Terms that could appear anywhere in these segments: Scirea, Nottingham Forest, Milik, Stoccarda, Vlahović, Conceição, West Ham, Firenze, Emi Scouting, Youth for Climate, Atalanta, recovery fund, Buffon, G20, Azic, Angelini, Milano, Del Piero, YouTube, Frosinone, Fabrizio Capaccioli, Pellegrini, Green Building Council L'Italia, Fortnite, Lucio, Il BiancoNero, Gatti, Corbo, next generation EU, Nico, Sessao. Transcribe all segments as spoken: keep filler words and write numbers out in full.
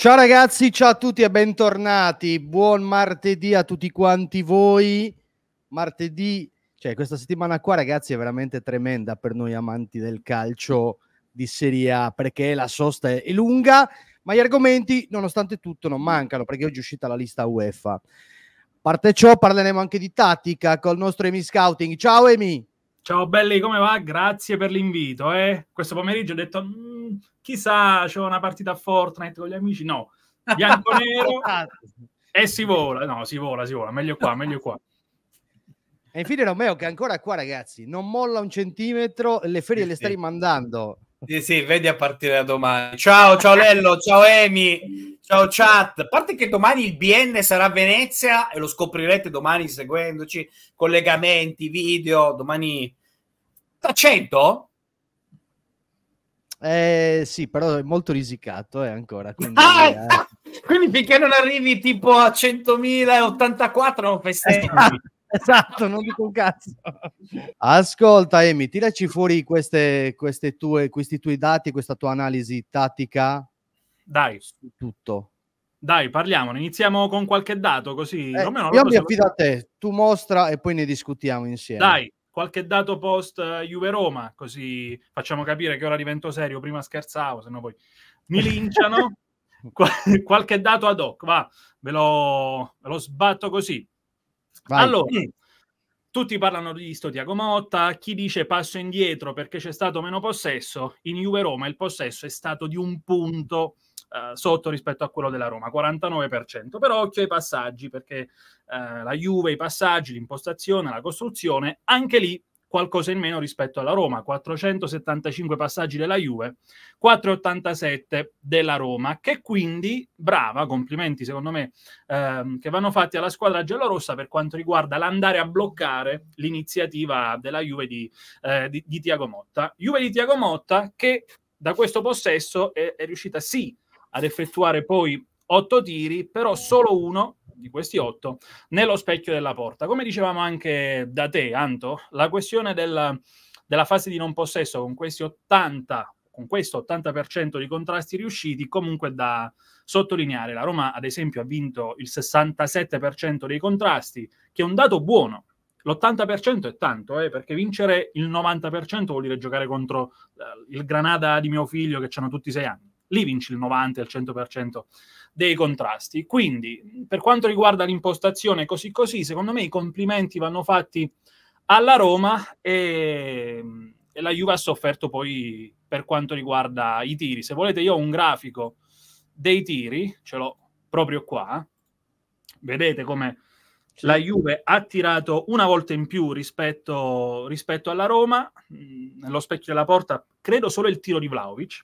Ciao ragazzi, ciao a tutti e bentornati, buon martedì a tutti quanti voi. Martedì, cioè questa settimana qua ragazzi è veramente tremenda per noi amanti del calcio di Serie A, perché la sosta è lunga, ma gli argomenti nonostante tutto non mancano, perché oggi è uscita la lista UEFA. A parte ciò parleremo anche di tattica col nostro Emi Scouting. Ciao Emi! Ciao belli, come va? Grazie per l'invito, eh? Questo pomeriggio ho detto... chissà, c'è una partita a Fortnite con gli amici, no, bianco-nero e si vola, no, si vola, si vola, meglio qua, meglio qua. E infine Romeo, che ancora qua ragazzi, non molla un centimetro, le ferie sì, le stai rimandando. Sì, sì, vedi a partire da domani. Ciao, ciao Lello, ciao Emi, ciao chat. A parte che domani il B N sarà a Venezia e lo scoprirete domani seguendoci, collegamenti, video, domani... cento? Eh sì, però è molto risicato eh, ancora, quindi, ah, eh. quindi finché non arrivi tipo a centomila e ottantaquattro non festeggi. Eh, esatto, non dico un cazzo. Ascolta Emi, tiraci fuori queste, queste tue, questi tuoi dati, questa tua analisi tattica. Dai, su tutto. Dai, parliamone, iniziamo con qualche dato così. Eh, Romeo, io mi affido a te, tu mostra e poi ne discutiamo insieme. Dai. Qualche dato post Juve-Roma, così facciamo capire che ora divento serio, prima scherzavo, se no poi mi linciano. Qual qualche dato ad hoc, va, ve lo, ve lo sbatto così. Vai. Allora, tutti parlano di sto Thiago Motta, chi dice passo indietro perché c'è stato meno possesso, in Juve-Roma il possesso è stato di un punto eh, sotto rispetto a quello della Roma, quarantanove per cento, però occhio ai passaggi perché... Uh, la Juve, i passaggi, l'impostazione, la costruzione, anche lì qualcosa in meno rispetto alla Roma, quattrocentosettantacinque passaggi della Juve, quattrocentottantasette della Roma, che quindi, brava, complimenti secondo me, ehm, che vanno fatti alla squadra giallorossa per quanto riguarda l'andare a bloccare l'iniziativa della Juve di, eh, di, di Thiago Motta. Juve di Thiago Motta che da questo possesso è, è riuscita sì ad effettuare poi otto tiri, però solo uno di questi otto nello specchio della porta. Come dicevamo anche da te Anto, la questione della, della fase di non possesso con questi ottanta con questo ottanta per cento di contrasti riusciti comunque da sottolineare. La Roma ad esempio ha vinto il sessantasette per cento dei contrasti, che è un dato buono. L'ottanta per cento è tanto eh, perché vincere il novanta per cento vuol dire giocare contro eh, il Granada di mio figlio che hanno tutti sei anni. Lì vinci il novanta, il cento per cento dei contrasti. Quindi, per quanto riguarda l'impostazione, così così, secondo me i complimenti vanno fatti alla Roma e, e la Juve ha sofferto poi per quanto riguarda i tiri. Se volete io ho un grafico dei tiri, ce l'ho proprio qua. Vedete come la Juve ha tirato una volta in più rispetto, rispetto alla Roma. Nello specchio della porta credo solo il tiro di Vlahović.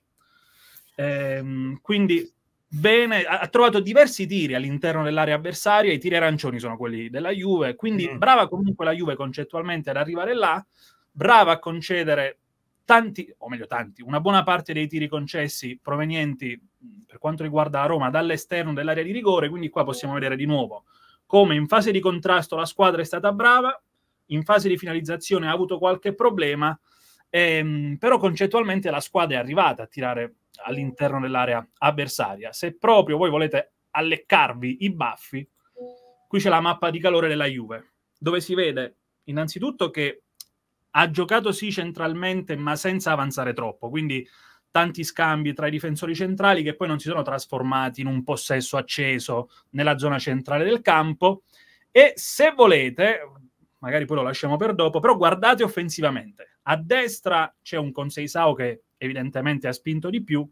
Ehm, quindi bene, ha trovato diversi tiri all'interno dell'area avversaria, i tiri arancioni sono quelli della Juve, quindi mm. brava comunque la Juve concettualmente ad arrivare là, brava a concedere tanti, o meglio tanti, una buona parte dei tiri concessi provenienti per quanto riguarda la Roma dall'esterno dell'area di rigore, quindi qua possiamo vedere di nuovo come in fase di contrasto la squadra è stata brava, in fase di finalizzazione ha avuto qualche problema, ehm, però concettualmente la squadra è arrivata a tirare all'interno dell'area avversaria. Se proprio voi volete alleccarvi i baffi, qui c'è la mappa di calore della Juve, dove si vede innanzitutto che ha giocato sì centralmente ma senza avanzare troppo, quindi tanti scambi tra i difensori centrali che poi non si sono trasformati in un possesso acceso nella zona centrale del campo. E se volete, magari poi lo lasciamo per dopo, però guardate offensivamente, a destra c'è un Conceição che evidentemente ha spinto di più,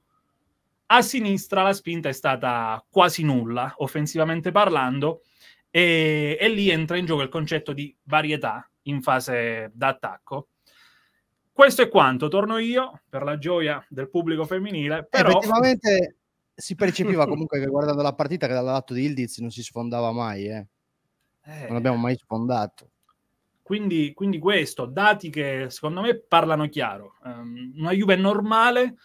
a sinistra la spinta è stata quasi nulla, offensivamente parlando, e, e lì entra in gioco il concetto di varietà in fase d'attacco. Questo è quanto, torno io, per la gioia del pubblico femminile, però... Effettivamente si percepiva comunque che guardando la partita che dal lato di Yıldız non si sfondava mai, eh. Eh... non abbiamo mai sfondato. Quindi, quindi questo, dati che secondo me parlano chiaro. Um, una Juve normale,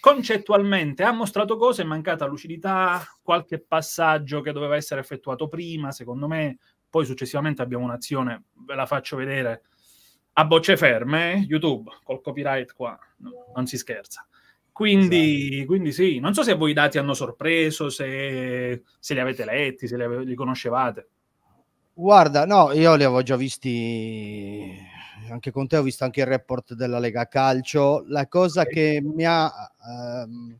concettualmente ha mostrato cose, è mancata lucidità, qualche passaggio che doveva essere effettuato prima, secondo me, poi successivamente abbiamo un'azione, ve la faccio vedere, a bocce ferme, YouTube, col copyright qua, no, non si scherza. Quindi, esatto. quindi sì, non so se voi i dati hanno sorpreso, se, se li avete letti, se li, ave, li conoscevate. Guarda, no, io li avevo già visti, anche con te ho visto anche il report della Lega Calcio. La cosa okay. che mi ha ehm,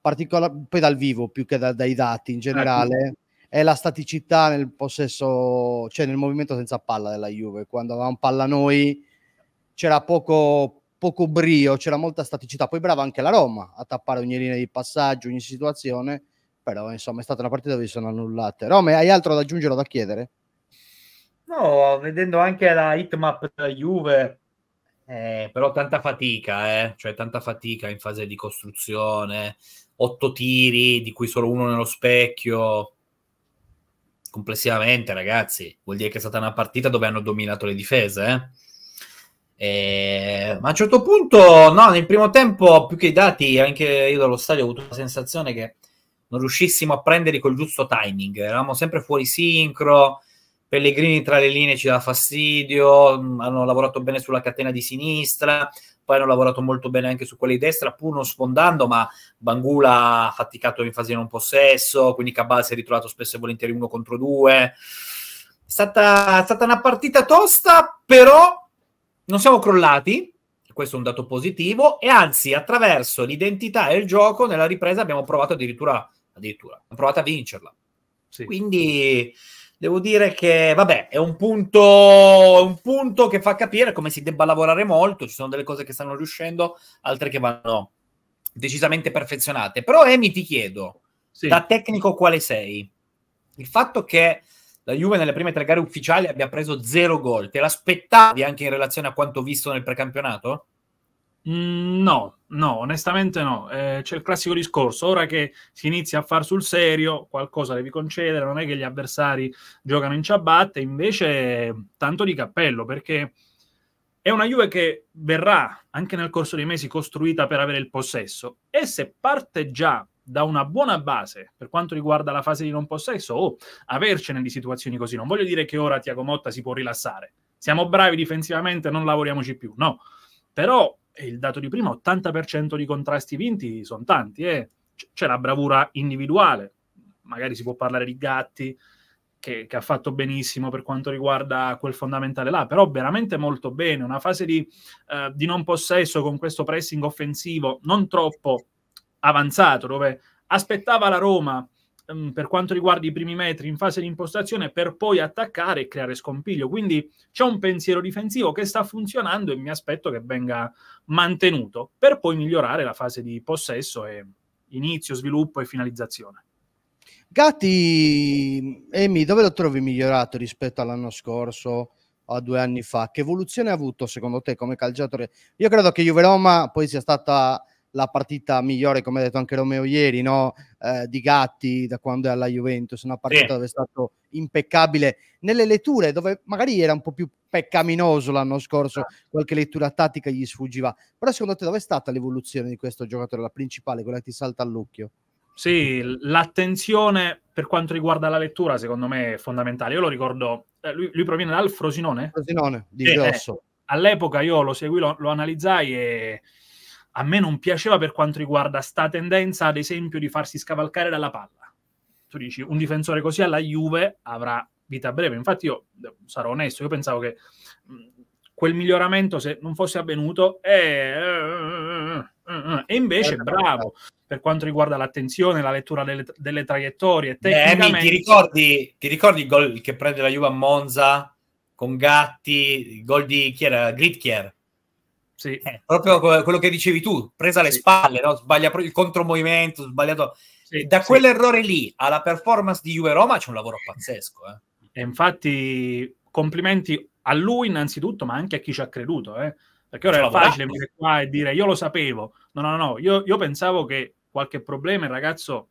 particolare, poi dal vivo più che da, dai dati in generale, ah, è la staticità nel possesso, cioè nel movimento senza palla della Juve. Quando avevamo palla noi c'era poco... poco brio, c'era molta staticità, poi brava anche la Roma a tappare ogni linea di passaggio, ogni situazione, però insomma è stata una partita dove sono annullate. Rome, hai altro da aggiungere o da chiedere? No, vedendo anche la hitmap della Juve, eh, però tanta fatica, eh? cioè tanta fatica in fase di costruzione, otto tiri di cui solo uno nello specchio. Complessivamente, ragazzi, vuol dire che è stata una partita dove hanno dominato le difese, eh? Eh, ma a un certo punto, no, nel primo tempo più che i dati, anche io dallo stadio ho avuto la sensazione che non riuscissimo a prendere col giusto timing, eravamo sempre fuori sincro. Pellegrini tra le linee ci dà fastidio, hanno lavorato bene sulla catena di sinistra, poi hanno lavorato molto bene anche su quella di destra, pur non sfondando, ma Mbangula ha faticato in fase di non possesso, quindi Cabal si è ritrovato spesso e volentieri uno contro due. È stata, è stata una partita tosta, però non siamo crollati, questo è un dato positivo, e anzi attraverso l'identità e il gioco nella ripresa abbiamo provato addirittura, addirittura abbiamo provato a vincerla. Sì. Quindi devo dire che vabbè, è un punto, è un punto che fa capire come si debba lavorare molto, ci sono delle cose che stanno riuscendo, altre che vanno decisamente perfezionate. Però Emi, ti chiedo, sì. da tecnico quale sei? Il fatto che la Juve nelle prime tre gare ufficiali abbia preso zero gol. Te l'aspettavi anche in relazione a quanto visto nel precampionato? Mm, no, no, onestamente no. Eh, c'è il classico discorso. Ora che si inizia a far sul serio, qualcosa devi concedere. Non è che gli avversari giocano in ciabatte, invece tanto di cappello, perché è una Juve che verrà anche nel corso dei mesi costruita per avere il possesso. E se parte già da una buona base per quanto riguarda la fase di non possesso, o oh, avercene di situazioni così. Non voglio dire che ora Thiago Motta si può rilassare, siamo bravi difensivamente, non lavoriamoci più, no, però il dato di prima, ottanta per cento di contrasti vinti sono tanti, eh. c'è la bravura individuale, magari si può parlare di Gatti che, che ha fatto benissimo per quanto riguarda quel fondamentale là, però veramente molto bene, una fase di, eh, di non possesso con questo pressing offensivo non troppo avanzato, dove aspettava la Roma mh, per quanto riguarda i primi metri in fase di impostazione per poi attaccare e creare scompiglio. Quindi c'è un pensiero difensivo che sta funzionando e mi aspetto che venga mantenuto per poi migliorare la fase di possesso e inizio, sviluppo e finalizzazione. Gatti, Emi, dove lo trovi migliorato rispetto all'anno scorso o a due anni fa? Che evoluzione ha avuto secondo te come calciatore? Io credo che Juve-Roma poi sia stata la partita migliore, come ha detto anche Romeo ieri, no? eh, di Gatti da quando è alla Juventus, una partita sì. dove è stato impeccabile nelle letture, dove magari era un po' più peccaminoso l'anno scorso, qualche lettura tattica gli sfuggiva, però secondo te dove è stata l'evoluzione di questo giocatore, la principale, quella che ti salta all'occhio? Sì, l'attenzione per quanto riguarda la lettura secondo me è fondamentale. Io lo ricordo, eh, lui, lui proviene dal Frosinone? Frosinone, di grosso. Eh, eh, all'epoca io lo seguì, lo, lo analizzai e a me non piaceva per quanto riguarda sta tendenza, ad esempio, di farsi scavalcare dalla palla. Tu dici, un difensore così alla Juve avrà vita breve. Infatti io, sarò onesto, io pensavo che quel miglioramento, se non fosse avvenuto, è... e invece bravo per quanto riguarda l'attenzione, la lettura delle, delle traiettorie. Tecnicamente... Beh, ti ricordi, ti ricordi il gol che prende la Juve a Monza con Gatti, il gol di chi era? Gritkier? Sì. Eh, proprio quello che dicevi tu, presa alle sì. spalle, no? Sbaglia il contromovimento, sbagliato. Sì, da sì. quell'errore lì alla performance di Juve Roma c'è un lavoro pazzesco. Eh. E infatti complimenti a lui innanzitutto, ma anche a chi ci ha creduto, eh? Perché ora è facile venire qua e dire io lo sapevo. No, no, no, io, io pensavo che qualche problema il ragazzo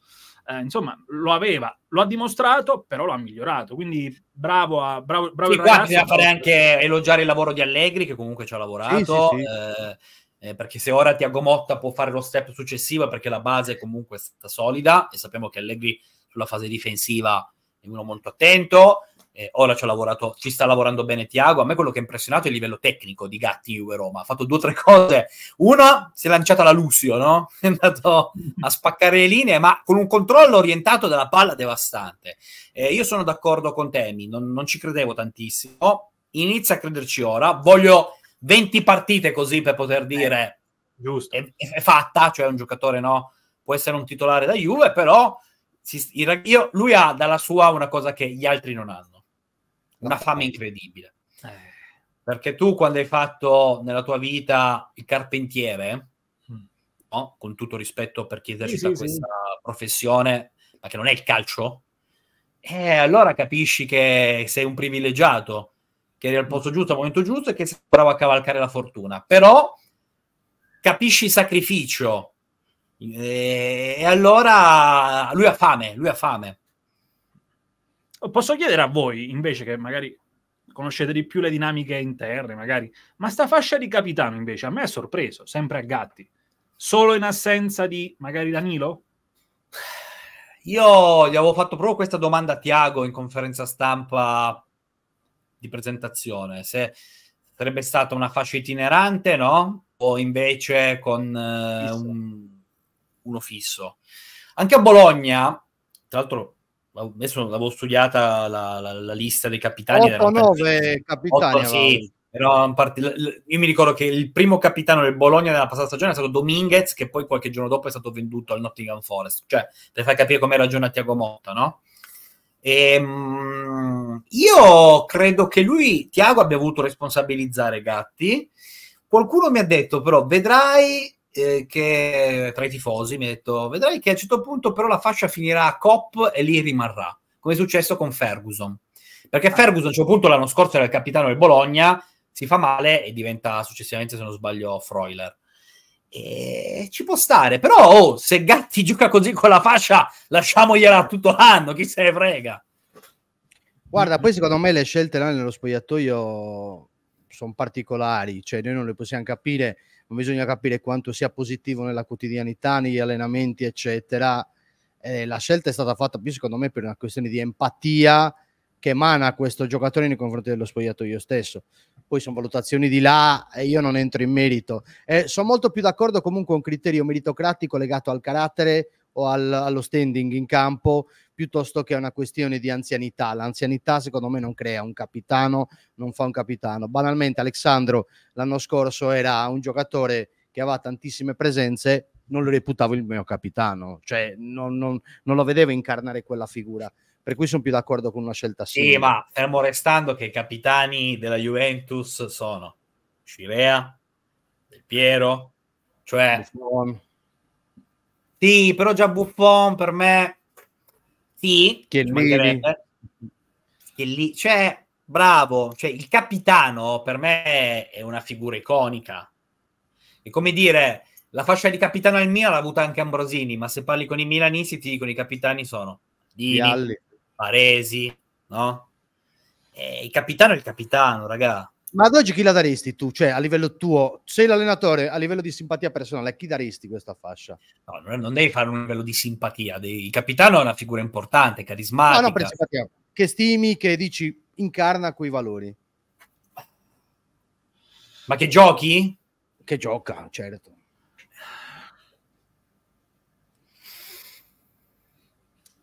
eh, insomma lo aveva, lo ha dimostrato, però lo ha migliorato. Quindi bravo a bravo, bravo sì, il ragazzo. Bisogna fare anche elogiare il lavoro di Allegri, che comunque ci ha lavorato, sì, sì, sì. Eh, perché se ora Thiago Motta può fare lo step successivo, perché la base comunque è stata solida e sappiamo che Allegri sulla fase difensiva è uno molto attento, Eh, ora ci ha lavorato, ci sta lavorando bene Thiago. A me quello che ha impressionato è il livello tecnico di Gatti Juve Roma. Ha fatto due o tre cose. Una, si è lanciata la Lucio, no? È andato a spaccare le linee, ma con un controllo orientato della palla devastante. Eh, io sono d'accordo con te, Emi, non, non ci credevo tantissimo. Inizia a crederci ora. Voglio venti partite così per poter dire eh, giusto. È, è fatta, cioè un giocatore, no? Può essere un titolare da Juve, però si, io, lui ha dalla sua una cosa che gli altri non hanno. Una fame incredibile, eh. Perché tu quando hai fatto nella tua vita il carpentiere, mm. no? Con tutto rispetto per chi esercita sì, sì, questa sì. professione, ma che non è il calcio, eh, allora capisci che sei un privilegiato, che eri al posto giusto al momento giusto e che sei bravo a cavalcare la fortuna, però capisci il sacrificio e, e allora lui ha fame, lui ha fame. Posso chiedere a voi, invece, che magari conoscete di più le dinamiche interne, magari, ma sta fascia di capitano, invece, a me ha sorpreso, sempre a Gatti. Solo in assenza di, magari, Danilo? Io gli avevo fatto proprio questa domanda a Thiago in conferenza stampa di presentazione. Se sarebbe stata una fascia itinerante, no? O invece con eh, un, uno fisso. Anche a Bologna, tra l'altro... adesso l'avevo studiata la, la, la lista dei capitani, otto nove capitani, otto, sì, però part... io mi ricordo che il primo capitano del Bologna della passata stagione è stato Dominguez, che poi qualche giorno dopo è stato venduto al Nottingham Forest, cioè per far capire come ragiona Thiago Motta, no? E, mh, io credo che lui, Thiago, abbia voluto responsabilizzare Gatti. Qualcuno mi ha detto però, vedrai eh, che tra i tifosi mi ha detto, vedrai che a un certo punto però la fascia finirà a Kopp e lì rimarrà, come è successo con Ferguson, perché Ferguson a un certo punto l'anno scorso era il capitano del Bologna, si fa male e diventa successivamente, se non sbaglio, Freuler, e ci può stare, però oh, se Gatti gioca così con la fascia lasciamogliela tutto l'anno, chi se ne frega. Guarda, poi secondo me le scelte là nello spogliatoio sono particolari, cioè noi non le possiamo capire. Non bisogna capire quanto sia positivo nella quotidianità, negli allenamenti, eccetera. Eh, la scelta è stata fatta più, secondo me, per una questione di empatia che emana questo giocatore nei confronti dello spogliatoio stesso. Poi sono valutazioni di là e io non entro in merito. Eh, sono molto più d'accordo comunque con un criterio meritocratico legato al carattere o al, allo standing in campo, piuttosto che a una questione di anzianità. L'anzianità secondo me non crea un capitano, non fa un capitano. Banalmente Alessandro l'anno scorso era un giocatore che aveva tantissime presenze, non lo reputavo il mio capitano, cioè non, non, non lo vedevo incarnare quella figura, per cui sono più d'accordo con una scelta simile. Sì, ma fermo restando che i capitani della Juventus sono Scirea, Del Piero, cioè Buffon. Sì, però già Buffon per me sì, che lì cioè bravo, cioè il capitano per me è una figura iconica, è come dire la fascia di capitano al Milan l'ha avuta anche Ambrosini, ma se parli con i milanisti ti dicono i capitani sono Dini, Paresi, no? E il capitano è il capitano, raga. Ma ad oggi chi la daresti tu? Cioè, a livello tuo, sei l'allenatore, a livello di simpatia personale, a chi daresti questa fascia? No, non devi fare un livello di simpatia. Devi... Il capitano è una figura importante, carismatica. No, no, per simpatia. Che stimi, che dici, incarna quei valori. Ma che giochi? Che gioca, certo.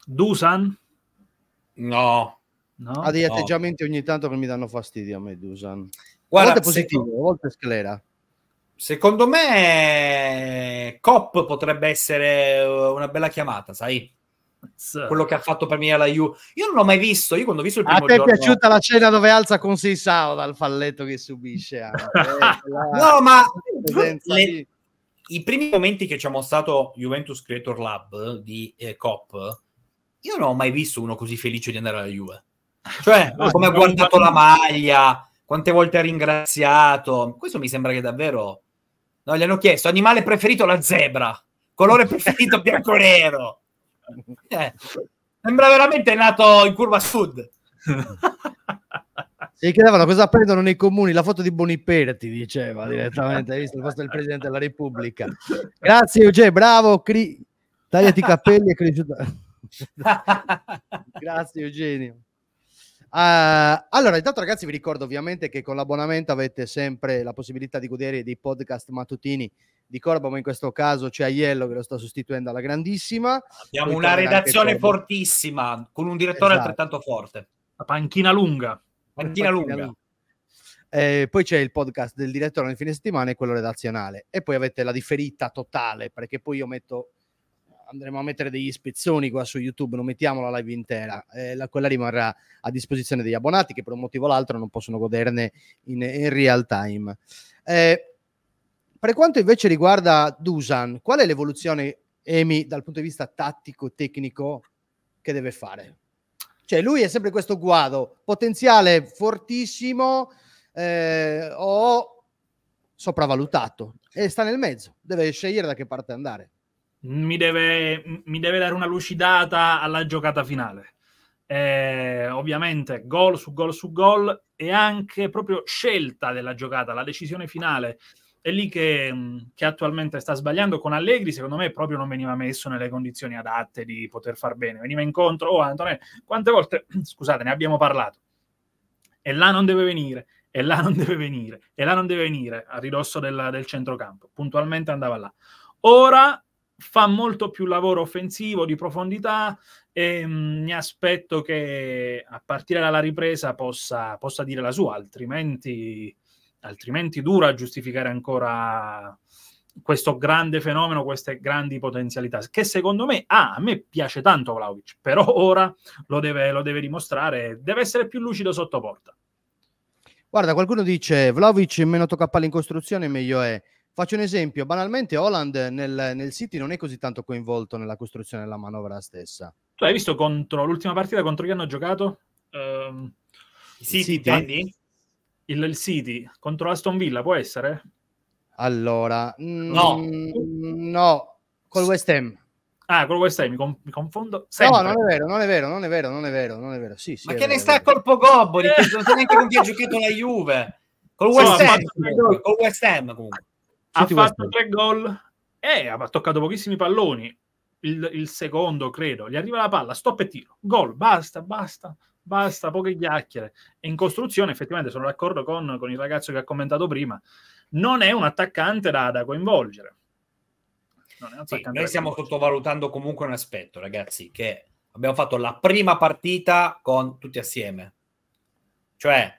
Dusan? No. No? Ha degli no. atteggiamenti ogni tanto che mi danno fastidio a me, Dusan. Guarda, a volte è positivo, secondo... a volte è sclera. Secondo me Kopp potrebbe essere una bella chiamata, sai? Sì. Quello che ha fatto per me alla Juve. Io non l'ho mai visto, io quando ho visto il primo giorno... A te è giorno... piaciuta la cena dove alza Conceição dal falletto che subisce? Eh, la... No, ma le... di... i primi momenti che ci ha mostrato Juventus Creator Lab di eh, Kopp, io non ho mai visto uno così felice di andare alla Juve. Cioè, no, come ha guardato la maglia, quante volte ha ringraziato. Questo mi sembra che davvero... No, gli hanno chiesto, animale preferito la zebra, colore preferito bianco-nero. Eh, sembra veramente nato in curva sud. Si chiedevano cosa prendono nei comuni, la foto di Bonipera, ti diceva direttamente, hai visto il posto del Presidente della Repubblica. Grazie Eugenio, bravo, cri... tagliati i capelli e cresciuta. Grazie Eugenio. Uh, allora, intanto ragazzi vi ricordo ovviamente che con l'abbonamento avete sempre la possibilità di godere dei podcast mattutini di Corbo, ma in questo caso c'è Aiello che lo sta sostituendo alla grandissima. Abbiamo Poi una redazione fortissima con un direttore esatto. altrettanto forte. La panchina lunga. Panchina, panchina lunga. lunga. Eh, poi c'è il podcast del direttore nel fine settimana e quello redazionale, e poi avete la differita totale, perché poi io metto, andremo a mettere degli spezzoni qua su YouTube, non mettiamo la live intera, eh, la, quella rimarrà a disposizione degli abbonati che per un motivo o l'altro non possono goderne in, in real time. Eh, per quanto invece riguarda Dusan, qual è l'evoluzione, Emi, dal punto di vista tattico tecnico che deve fare? Cioè lui è sempre questo guado, potenziale fortissimo, Eh, o sopravvalutato, e sta nel mezzo, deve scegliere da che parte andare. Mi deve, mi deve dare una lucidata alla giocata finale, eh, ovviamente gol su gol su gol, e anche proprio scelta della giocata, la decisione finale è lì che, che attualmente sta sbagliando con Allegri. Secondo me proprio non veniva messo nelle condizioni adatte di poter far bene, veniva incontro, oh Antonello, quante volte scusate ne abbiamo parlato, e là non deve venire, e là non deve venire, e là non deve venire, a ridosso del, del centrocampo, puntualmente andava là. Ora fa molto più lavoro offensivo, di profondità, e mh, mi aspetto che a partire dalla ripresa possa, possa dire la sua, altrimenti, altrimenti dura a giustificare ancora questo grande fenomeno, queste grandi potenzialità, che secondo me ah, a me piace tanto Vlahović, però ora lo deve, lo deve dimostrare, deve essere più lucido sotto porta. Guarda, qualcuno dice Vlahović meno tocca palla in costruzione meglio è. Faccio un esempio, banalmente Haaland nel, nel City non è così tanto coinvolto nella costruzione della manovra stessa. Tu hai visto contro l'ultima partita contro chi hanno giocato? Um, il City, City. Il, il City contro Aston Villa, può essere? Allora, no, mh, no, col West Ham. Ah, quello questo è, mi, mi confondo sempre. No, non è vero, non è vero, non è vero, non è vero, non è vero. Sì, sì, ma è che vero, ne sta a colpo gobbo? Eh. Non so neanche con chi ha giocato la Juve. Col West Ham, no, col West Ham comunque. Ha City fatto tre gol e eh, ha toccato pochissimi palloni. Il, il secondo, credo, gli arriva la palla, stop e tiro. Gol, basta, basta, basta, poche chiacchiere. E in costruzione, effettivamente, sono d'accordo con, con il ragazzo che ha commentato prima, non è un attaccante da, da coinvolgere. Sì, noi stiamo sottovalutando comunque un aspetto, ragazzi, che abbiamo fatto la prima partita con tutti assieme, cioè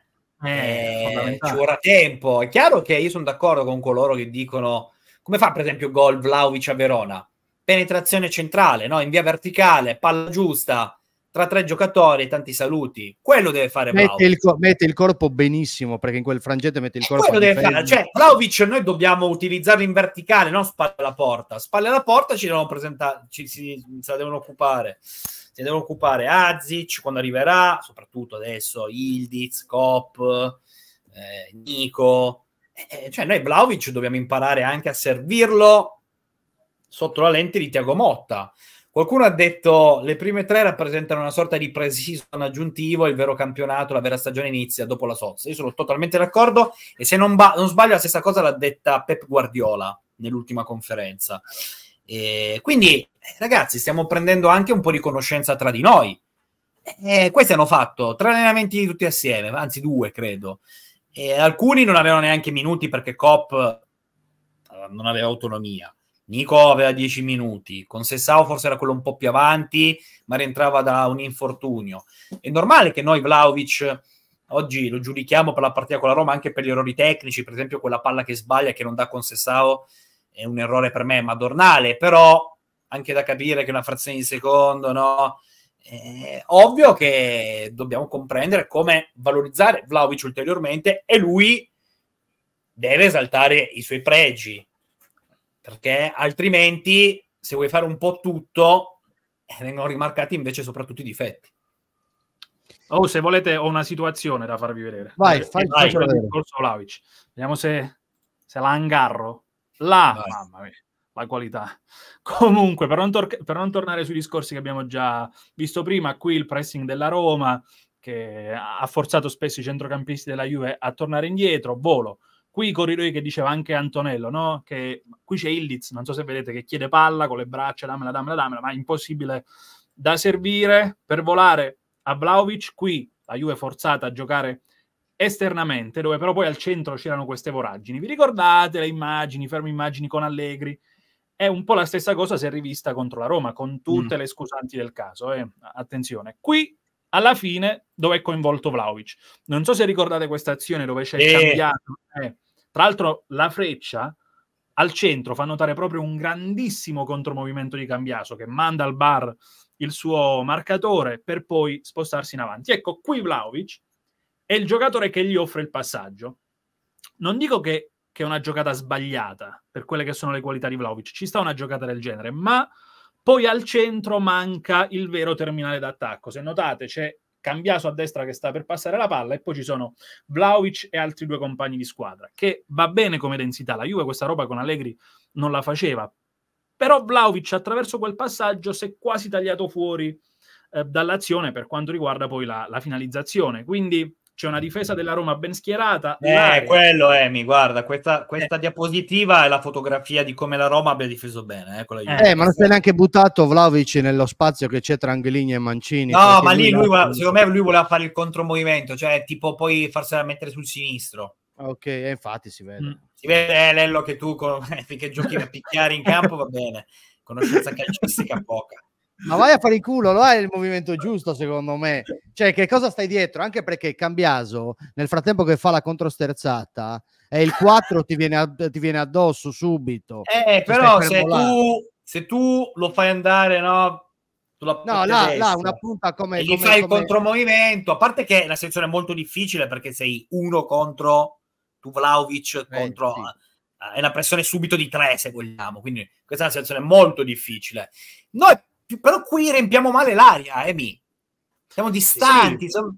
eh, ci vorrà tempo. È chiaro che io sono d'accordo con coloro che dicono come fa per esempio gol Vlahović a Verona, penetrazione centrale, no? In via verticale, palla giusta tra tre giocatori, tanti saluti, quello deve fare Vlahović. Mette, mette il corpo benissimo, perché in quel frangente mette il corpo. Quello deve fare, cioè Vlahović noi dobbiamo utilizzarlo in verticale, non spalle alla porta. Spalle alla porta ci devono presentare, ci si se la devono occupare. Si devono occupare Azic quando arriverà, soprattutto adesso Yıldız, Kopp, eh, Nico. Eh, cioè noi Vlahović dobbiamo imparare anche a servirlo sotto la lente di Thiago Motta. Qualcuno ha detto le prime tre rappresentano una sorta di pre-season aggiuntivo, il vero campionato, la vera stagione inizia dopo la sosta. Io sono totalmente d'accordo, e se non, non sbaglio la stessa cosa l'ha detta Pep Guardiola nell'ultima conferenza. E quindi ragazzi stiamo prendendo anche un po' di conoscenza tra di noi. E questi hanno fatto tre allenamenti tutti assieme, anzi due credo. E alcuni non avevano neanche minuti perché Kopp non aveva autonomia. Nico aveva dieci minuti, con Sessao forse era quello un po' più avanti, ma rientrava da un infortunio. È normale che noi Vlahović oggi lo giudichiamo per la partita con la Roma anche per gli errori tecnici, per esempio quella palla che sbaglia che non dà con Sessao è un errore per me madornale, però anche da capire che una frazione di secondo, no? È ovvio che dobbiamo comprendere come valorizzare Vlahović ulteriormente, e lui deve esaltare i suoi pregi, perché altrimenti se vuoi fare un po' tutto vengono rimarcati invece soprattutto i difetti. Oh, se volete ho una situazione da farvi vedere. Vai, eh, fai vai, vedere. Vlahović. Vediamo se, se la angarro. La, vai. Mamma mia, la qualità. Comunque, per non, per non tornare sui discorsi che abbiamo già visto prima, qui il pressing della Roma, che ha forzato spesso i centrocampisti della Juve a tornare indietro, volo. Qui i corridoi che diceva anche Antonello, no? Che qui c'è Yıldız, non so se vedete, che chiede palla con le braccia, dammela, dammela, dammela, ma è impossibile da servire per volare a Vlahović. Qui la Juve forzata a giocare esternamente, dove però poi al centro c'erano queste voragini. Vi ricordate le immagini, ferme immagini con Allegri? È un po' la stessa cosa se rivista contro la Roma, con tutte mm. le scusanti del caso. Eh? Attenzione. Qui, alla fine, dove è coinvolto Vlahović. Non so se ricordate questa azione dove c'è eh. Cambiaso. Eh. Tra l'altro, la freccia al centro fa notare proprio un grandissimo contromovimento di Cambiaso, che manda al bar il suo marcatore per poi spostarsi in avanti. Ecco, qui Vlahović è il giocatore che gli offre il passaggio. Non dico che, che è una giocata sbagliata per quelle che sono le qualità di Vlahović, ci sta una giocata del genere, ma poi al centro manca il vero terminale d'attacco. Se notate c'è Cambiaso a destra che sta per passare la palla e poi ci sono Vlahović e altri due compagni di squadra, che va bene come densità. La Juve questa roba con Allegri non la faceva, però Vlahović attraverso quel passaggio si è quasi tagliato fuori eh, dall'azione per quanto riguarda poi la, la finalizzazione. Quindi c'è una difesa della Roma ben schierata. Eh, quello, Emi, guarda, questa, questa eh. diapositiva è la fotografia di come la Roma abbia difeso bene. Eh, con la eh, ma non si è neanche buttato Vlahović nello spazio che c'è tra Angelini e Mancini. No, ma lì lui, lui, secondo me lui voleva fare il contromovimento, cioè tipo poi farsela mettere sul sinistro. Ok, eh, infatti si vede. Mm. Si vede, eh, Lello, che tu con... finché giochi a picchiare in campo va bene, conoscenza calcistica poca. Ma vai a fare il culo, lo hai il movimento giusto secondo me, cioè che cosa stai dietro, anche perché Cambiaso nel frattempo che fa la controsterzata e il quattro ti viene, ad, ti viene addosso subito. Eh però se tu, se tu lo fai andare, no, no là, là una punta come e gli come, fai come... il contromovimento, a parte che la sezione è molto difficile perché sei uno contro tu Vlahović contro... Eh, sì. È una pressione subito di tre se vogliamo, quindi questa è una sezione molto difficile. Noi però qui riempiamo male l'aria, Emi. Siamo distanti, sì. Siamo...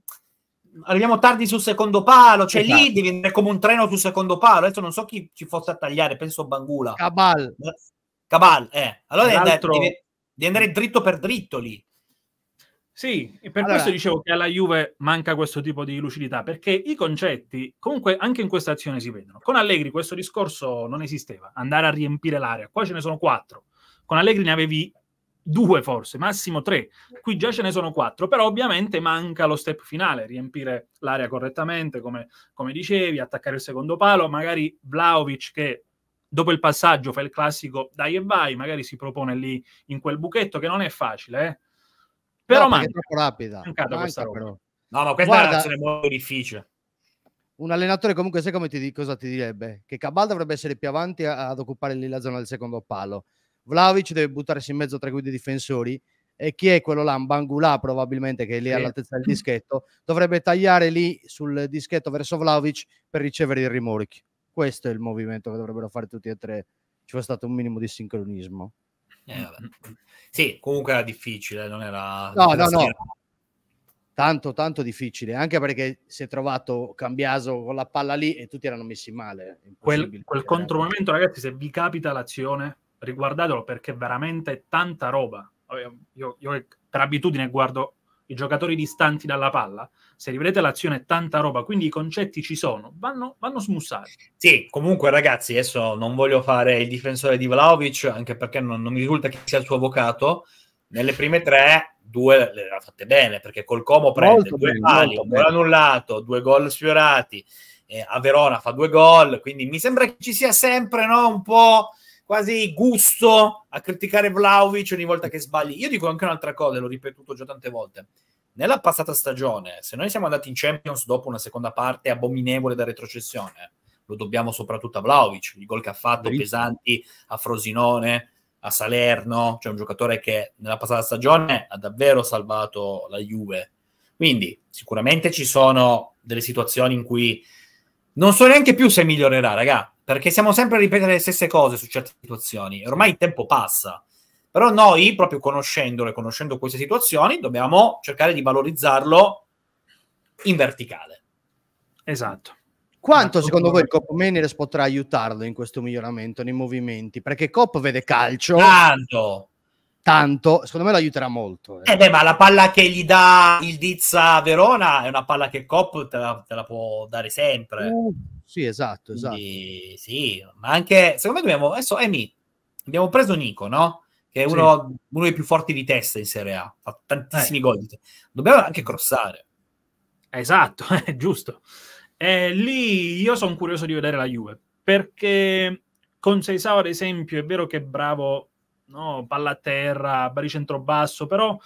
arriviamo tardi sul secondo palo, cioè esatto. Lì devi andare come un treno sul secondo palo. Adesso non so chi ci fosse a tagliare, penso Mbangula. Cabal. Cabal, eh. Allora devi andare, devi, devi andare dritto per dritto lì. Sì, e per allora, questo dicevo che alla Juve manca questo tipo di lucidità, perché i concetti, comunque anche in questa azione si vedono. Con Allegri questo discorso non esisteva, andare a riempire l'area. Qua ce ne sono quattro. Con Allegri ne avevi... due forse, massimo tre. Qui già ce ne sono quattro, però ovviamente manca lo step finale, riempire l'area correttamente, come, come dicevi, attaccare il secondo palo, magari Vlahović che dopo il passaggio fa il classico dai e vai, magari si propone lì in quel buchetto che non è facile, eh. Però no, manca. È troppo rapida. Manca questa roba. Però. No, no, questa guarda, è un'azione molto difficile. Un allenatore comunque sai come ti, cosa ti direbbe? Che Cabal dovrebbe essere più avanti ad occupare lì la zona del secondo palo. Vlahović deve buttarsi in mezzo tra quei due difensori e chi è quello là? Mbangula probabilmente, che è lì all'altezza del dischetto, dovrebbe tagliare lì sul dischetto verso Vlahović per ricevere il rimorchio. Questo è il movimento che dovrebbero fare tutti e tre. Ci fosse stato un minimo di sincronismo. Eh, vabbè. Sì, comunque era difficile, non era... No, non era no, schiera. no. Tanto, tanto difficile, anche perché si è trovato Cambiaso con la palla lì e tutti erano messi male. Quel, quel contromomento, ragazzi, se vi capita l'azione... riguardatelo perché veramente è tanta roba. Io, io per abitudine guardo i giocatori distanti dalla palla, se rivedete l'azione è tanta roba, quindi i concetti ci sono, vanno, vanno smussati. Sì, comunque ragazzi, adesso non voglio fare il difensore di Vlahović, anche perché non, non mi risulta che sia il suo avvocato. Nelle prime tre, due le ha fatte bene, perché col Como prende molto due bene, pali, un gol annullato, due gol sfiorati, eh, a Verona fa due gol, quindi mi sembra che ci sia sempre, no, un po'... quasi gusto a criticare Vlahović ogni volta che sbagli. Io dico anche un'altra cosa, l'ho ripetuto già tante volte. Nella passata stagione, se noi siamo andati in Champions dopo una seconda parte abominevole da retrocessione, lo dobbiamo soprattutto a Vlahović, i gol che ha fatto sì. pesanti a Frosinone, a Salerno, cioè un giocatore che nella passata stagione ha davvero salvato la Juve. Quindi sicuramente ci sono delle situazioni in cui non so neanche più se migliorerà, raga. Perché siamo sempre a ripetere le stesse cose su certe situazioni. Ormai il tempo passa. Però noi, proprio conoscendolo e conoscendo queste situazioni, dobbiamo cercare di valorizzarlo in verticale. Esatto. Quanto, secondo voi, il Kopp Manager potrà aiutarlo in questo miglioramento, nei movimenti? Perché Kopp vede calcio... Tanto! Tanto. Secondo me lo aiuterà molto. Eh, eh beh, ma la palla che gli dà il Dizza a Verona è una palla che Kopp te la, te la può dare sempre. Uh. Sì, esatto, esatto. Quindi, sì, ma anche, secondo me dobbiamo, adesso Emi, abbiamo preso Nico, no? Che è uno, sì. uno dei più forti di testa in Serie A, fa tantissimi eh. gol. Dobbiamo anche crossare. Esatto, è giusto. E lì io sono curioso di vedere la Juve, perché con Sessao, ad esempio, è vero che è bravo, no? Palla a terra, baricentro basso, però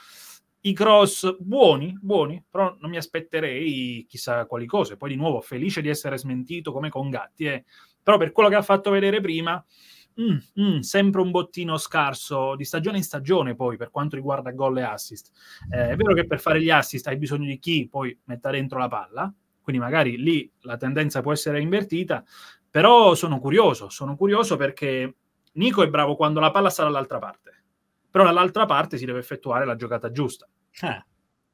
i cross buoni, buoni, però non mi aspetterei chissà quali cose. Poi di nuovo felice di essere smentito come con Gatti, eh. Però per quello che ha fatto vedere prima, mm, mm, sempre un bottino scarso di stagione in stagione, poi per quanto riguarda gol e assist. Eh, è vero che per fare gli assist hai bisogno di chi poi metta dentro la palla, quindi magari lì la tendenza può essere invertita, però sono curioso, sono curioso perché Nico è bravo quando la palla sta dall'altra parte, però dall'altra parte si deve effettuare la giocata giusta. Eh.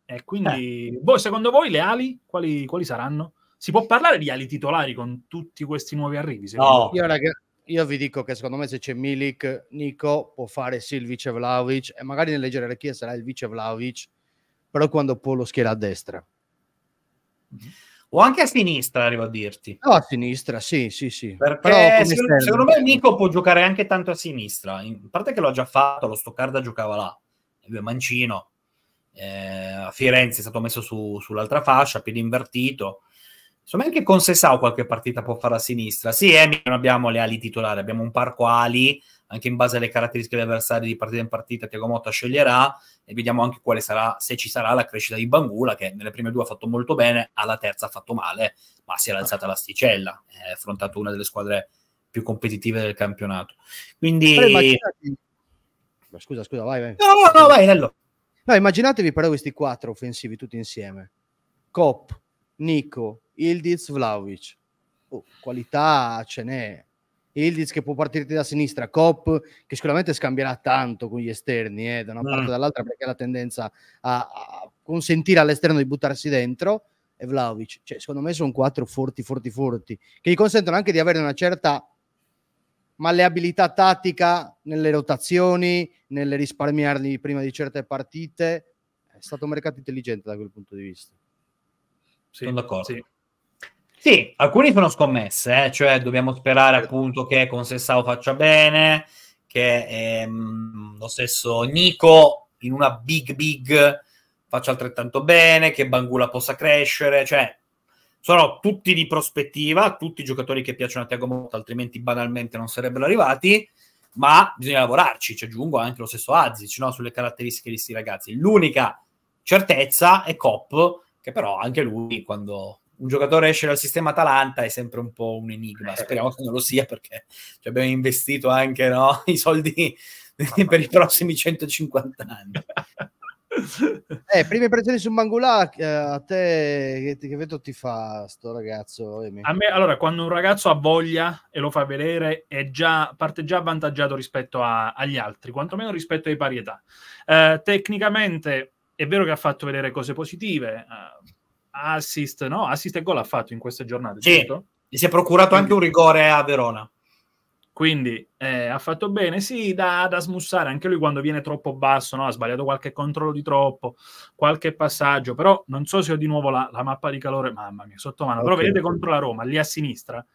E quindi, eh. boh, secondo voi le ali quali, quali saranno? Si può parlare di ali titolari con tutti questi nuovi arrivi? No. Io, raga, io vi dico che secondo me se c'è Milik, Nico può fare sì il vice Vlahović, e magari nelle gerarchie sarà il vice Vlahović, però quando può lo schiera a destra. O anche a sinistra, arrivo a dirti. No, a sinistra, sì, sì, sì. Perché però, secondo, secondo me Nico può giocare anche tanto a sinistra. In parte che l'ha già fatto, lo Stoccarda giocava là, lui è mancino. Eh, a Firenze è stato messo su, sull'altra fascia, piede invertito. Insomma, anche con Sessao qualche partita può fare a sinistra. Sì, eh, non abbiamo le ali titolari, abbiamo un parco ali, anche in base alle caratteristiche degli avversari di partita in partita Thiago Motta sceglierà, e vediamo anche quale sarà, se ci sarà la crescita di Mbangula, che nelle prime due ha fatto molto bene, alla terza ha fatto male, ma si era alzata l'asticella, ha affrontato una delle squadre più competitive del campionato. Quindi... Ma scusa, scusa, vai, vai. No, no, no, vai, Nello. No, immaginatevi però questi quattro offensivi tutti insieme. Kopp, Nico, Yıldız, Vlahović. Oh, qualità ce n'è. Yıldız che può partire da sinistra, Kopp che sicuramente scambierà tanto con gli esterni, eh, da una parte e dall'altra, perché ha la tendenza a, a consentire all'esterno di buttarsi dentro, e Vlahović. Cioè, secondo me sono quattro forti, forti, forti, che gli consentono anche di avere una certa malleabilità tattica nelle rotazioni, nel risparmiarli prima di certe partite. È stato un mercato intelligente da quel punto di vista. Sono d'accordo. Sì. Sì, alcuni sono scommesse, eh? Cioè dobbiamo sperare appunto che con Sessao faccia bene, che ehm, lo stesso Nico in una big big faccia altrettanto bene, che Mbangula possa crescere, cioè sono tutti di prospettiva, tutti giocatori che piacciono a Thiago Motta, altrimenti banalmente non sarebbero arrivati, ma bisogna lavorarci, ci aggiungo anche lo stesso Azic, no? Sulle caratteristiche di questi ragazzi. L'unica certezza è Kopp, che però anche lui quando... un giocatore esce dal sistema Atalanta è sempre un po' un enigma, speriamo che non lo sia, perché ci abbiamo investito anche, no? I soldi per i prossimi centocinquanta anni. Eh, prime impressioni su Mbangula, eh, a te che, che vedo ti fa sto ragazzo, Emi? A me, allora, quando un ragazzo ha voglia e lo fa vedere è già, parte già avvantaggiato rispetto a, agli altri, quantomeno rispetto ai pari età. Eh, tecnicamente è vero che ha fatto vedere cose positive, eh, assist, no? Assist e gol ha fatto in queste giornate. Sì, certo? E si è procurato quindi, anche un rigore a Verona. Quindi eh, ha fatto bene, sì, da, da smussare. Anche lui quando viene troppo basso, no? Ha sbagliato qualche controllo di troppo, qualche passaggio, però non so se ho di nuovo la, la mappa di calore, mamma mia, sotto mano. Okay. Però vedete contro la Roma, lì a sinistra,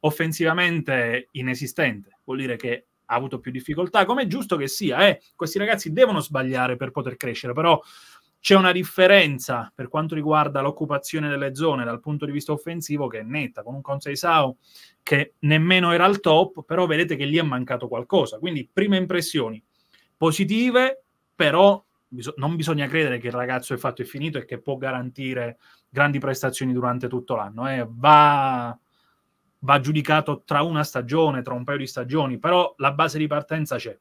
offensivamente inesistente. Vuol dire che ha avuto più difficoltà, come è giusto che sia. Eh? Questi ragazzi devono sbagliare per poter crescere, però... c'è una differenza per quanto riguarda l'occupazione delle zone dal punto di vista offensivo che è netta, con un Conceição che nemmeno era al top, però vedete che lì è mancato qualcosa. Quindi prime impressioni positive, però bis- non bisogna credere che il ragazzo è fatto e finito e che può garantire grandi prestazioni durante tutto l'anno. Eh. Va, va giudicato tra una stagione, tra un paio di stagioni, però la base di partenza c'è.